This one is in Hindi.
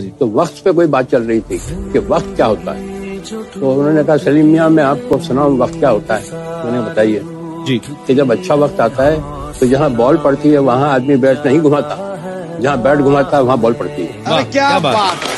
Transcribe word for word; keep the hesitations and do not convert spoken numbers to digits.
तो वक्त पे कोई बात चल रही थी कि वक्त क्या होता है, तो उन्होंने कहा सलीम मियां मैं आपको सुनाऊं वक्त क्या होता है। मैंने बताइए जी कि जब अच्छा वक्त आता है तो जहाँ बॉल पड़ती है वहाँ आदमी बैट नहीं घुमाता, जहाँ बैट घुमाता है वहाँ बॉल पड़ती है। क्या बात।